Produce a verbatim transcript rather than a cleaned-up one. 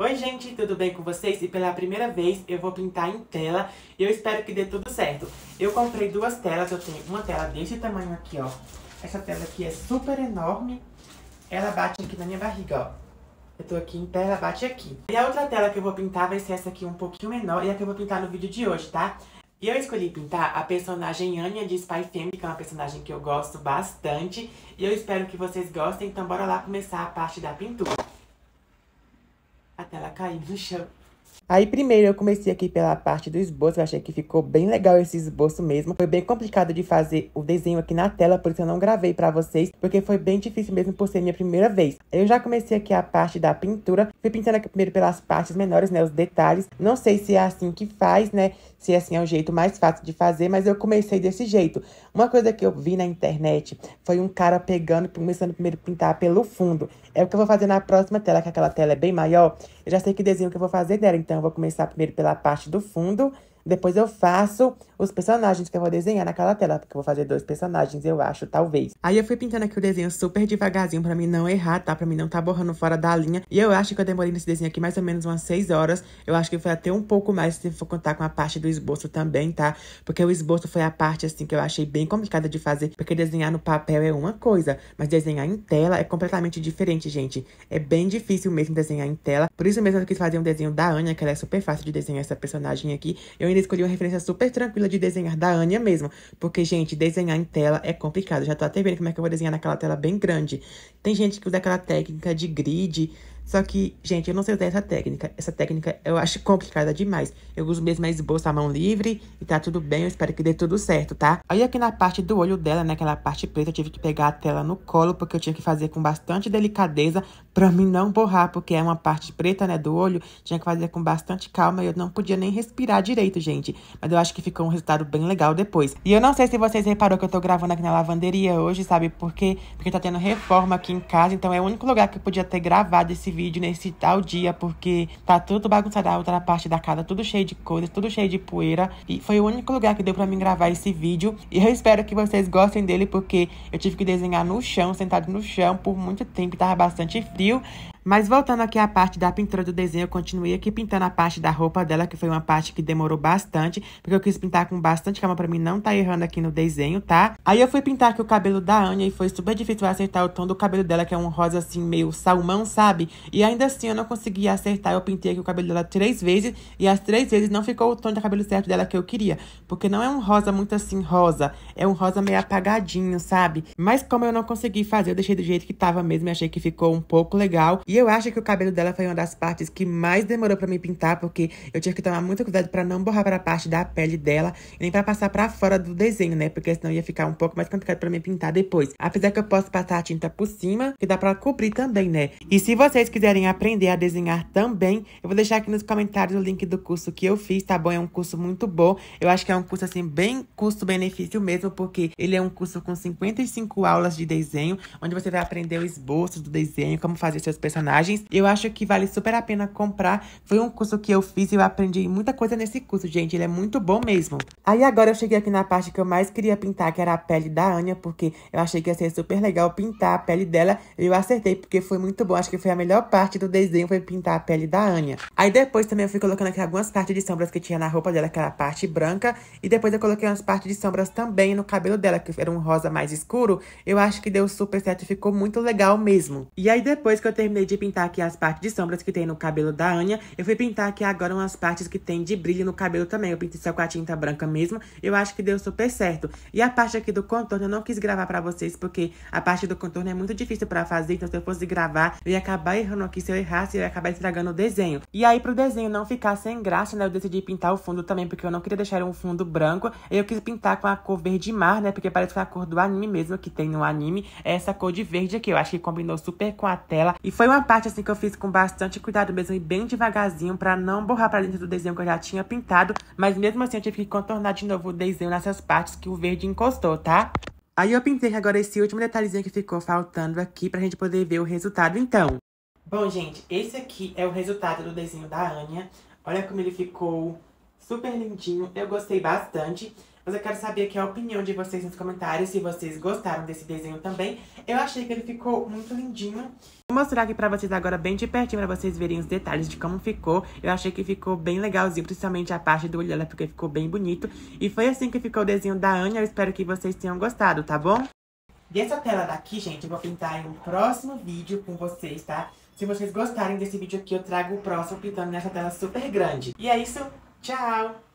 Oi gente, tudo bem com vocês? E pela primeira vez eu vou pintar em tela e eu espero que dê tudo certo. Eu comprei duas telas, eu tenho uma tela desse tamanho aqui, ó. Essa tela aqui é super enorme, ela bate aqui na minha barriga, ó. Eu tô aqui em pé, ela bate aqui. E a outra tela que eu vou pintar vai ser essa aqui um pouquinho menor e é a que eu vou pintar no vídeo de hoje, tá? E eu escolhi pintar a personagem Anya de Spy x Family, que é uma personagem que eu gosto bastante. E eu espero que vocês gostem, então bora lá começar a parte da pintura. Até ela cair no chão. Aí primeiro eu comecei aqui pela parte do esboço, eu achei que ficou bem legal esse esboço mesmo. Foi bem complicado de fazer o desenho aqui na tela, por isso eu não gravei pra vocês, porque foi bem difícil mesmo por ser minha primeira vez. Eu já comecei aqui a parte da pintura, fui pintando aqui primeiro pelas partes menores, né, os detalhes. Não sei se é assim que faz, né, se assim é o jeito mais fácil de fazer, mas eu comecei desse jeito. Uma coisa que eu vi na internet foi um cara pegando e começando primeiro a pintar pelo fundo. É o que eu vou fazer na próxima tela, que aquela tela é bem maior. Eu já sei que desenho que eu vou fazer dela, então eu vou começar primeiro pela parte do fundo, depois eu faço os personagens que eu vou desenhar naquela tela, porque eu vou fazer dois personagens, eu acho, talvez. Aí eu fui pintando aqui o desenho super devagarzinho pra mim não errar, tá? Pra mim não tá borrando fora da linha. E eu acho que eu demorei nesse desenho aqui mais ou menos umas seis horas. Eu acho que foi até um pouco mais se for contar com a parte do esboço também, tá? Porque o esboço foi a parte, assim, que eu achei bem complicada de fazer, porque desenhar no papel é uma coisa, mas desenhar em tela é completamente diferente, gente. É bem difícil mesmo desenhar em tela. Por isso mesmo eu quis fazer um desenho da Anya, que ela é super fácil de desenhar essa personagem aqui. Eu escolhi uma referência super tranquila de desenhar da Anya mesmo, porque, gente, desenhar em tela é complicado. Eu já tô até vendo como é que eu vou desenhar naquela tela bem grande. Tem gente que usa aquela técnica de grid, só que, gente, eu não sei usar essa técnica. Essa técnica eu acho complicada demais. Eu uso mesmo a esboço à mão livre e tá tudo bem, eu espero que dê tudo certo, tá? Aí aqui na parte do olho dela, né, aquela parte preta, eu tive que pegar a tela no colo, porque eu tinha que fazer com bastante delicadeza pra mim não borrar, porque é uma parte preta, né, do olho, tinha que fazer com bastante calma e eu não podia nem respirar direito, gente. Gente, mas eu acho que ficou um resultado bem legal depois. E eu não sei se vocês repararam que eu tô gravando aqui na lavanderia hoje, sabe por quê? Porque tá tendo reforma aqui em casa, então é o único lugar que eu podia ter gravado esse vídeo nesse tal dia, porque tá tudo bagunçado, a outra parte da casa, tudo cheio de coisas, tudo cheio de poeira. E foi o único lugar que deu pra mim gravar esse vídeo. E eu espero que vocês gostem dele, porque eu tive que desenhar no chão, sentado no chão, por muito tempo, tava bastante frio. Mas voltando aqui à parte da pintura do desenho, eu continuei aqui pintando a parte da roupa dela, que foi uma parte que demorou bastante, porque eu quis pintar com bastante calma pra mim não tá errando aqui no desenho, tá? Aí eu fui pintar aqui o cabelo da Anya e foi super difícil acertar o tom do cabelo dela, que é um rosa assim meio salmão, sabe? E ainda assim eu não consegui acertar, eu pintei aqui o cabelo dela três vezes e as três vezes não ficou o tom de cabelo certo dela que eu queria, porque não é um rosa muito assim rosa, é um rosa meio apagadinho, sabe? Mas como eu não consegui fazer, eu deixei do jeito que tava mesmo e achei que ficou um pouco legal. E eu acho que o cabelo dela foi uma das partes que mais demorou pra me pintar, porque eu tinha que tomar muito cuidado pra não borrar pra parte da pele dela, e nem pra passar pra fora do desenho, né? Porque senão ia ficar um pouco mais complicado pra me pintar depois. Apesar que eu posso passar a tinta por cima, que dá pra cobrir também, né? E se vocês quiserem aprender a desenhar também, eu vou deixar aqui nos comentários o link do curso que eu fiz, tá bom? É um curso muito bom. Eu acho que é um curso, assim, bem custo-benefício mesmo, porque ele é um curso com cinquenta e cinco aulas de desenho, onde você vai aprender o esboço do desenho, como fazer seus personagens. Eu acho que vale super a pena comprar. Foi um curso que eu fiz e eu aprendi muita coisa nesse curso, gente. Ele é muito bom mesmo. Aí agora eu cheguei aqui na parte que eu mais queria pintar, que era a pele da Anya, porque eu achei que ia ser super legal pintar a pele dela. Eu acertei, porque foi muito bom. Acho que foi a melhor parte do desenho, foi pintar a pele da Anya. Aí depois também eu fui colocando aqui algumas partes de sombras que tinha na roupa dela, que era a parte branca. E depois eu coloquei umas partes de sombras também no cabelo dela, que era um rosa mais escuro. Eu acho que deu super certo e ficou muito legal mesmo. E aí depois que eu terminei de pintar aqui as partes de sombras que tem no cabelo da Anya, eu fui pintar aqui agora umas partes que tem de brilho no cabelo também. Eu pintei só com a tinta branca mesmo, eu acho que deu super certo. E a parte aqui do contorno eu não quis gravar pra vocês, porque a parte do contorno é muito difícil pra fazer, então se eu fosse gravar, eu ia acabar errando aqui, se eu errasse, eu ia acabar estragando o desenho. E aí pro desenho não ficar sem graça, né, eu decidi pintar o fundo também, porque eu não queria deixar um fundo branco, eu quis pintar com a cor verde mar, né, porque parece que é a cor do anime mesmo, que tem no anime, é essa cor de verde aqui, eu acho que combinou super com a tela, e foi uma parte assim que eu fiz com bastante cuidado mesmo e bem devagarzinho pra não borrar pra dentro do desenho que eu já tinha pintado, mas mesmo assim eu tive que contornar de novo o desenho nessas partes que o verde encostou, tá? Aí eu pintei agora esse último detalhezinho que ficou faltando aqui pra gente poder ver o resultado então. Bom, gente, esse aqui é o resultado do desenho da Anya. Olha como ele ficou super lindinho, eu gostei bastante. mas eu quero saber aqui a opinião de vocês nos comentários, se vocês gostaram desse desenho também. Eu achei que ele ficou muito lindinho. Vou mostrar aqui pra vocês agora bem de pertinho, pra vocês verem os detalhes de como ficou. Eu achei que ficou bem legalzinho, principalmente a parte do olho dela, porque ficou bem bonito. E foi assim que ficou o desenho da Anya, eu espero que vocês tenham gostado, tá bom? Dessa tela daqui, gente, eu vou pintar em um próximo vídeo com vocês, tá? Se vocês gostarem desse vídeo aqui, eu trago o próximo pintando nessa tela super grande. E é isso, tchau!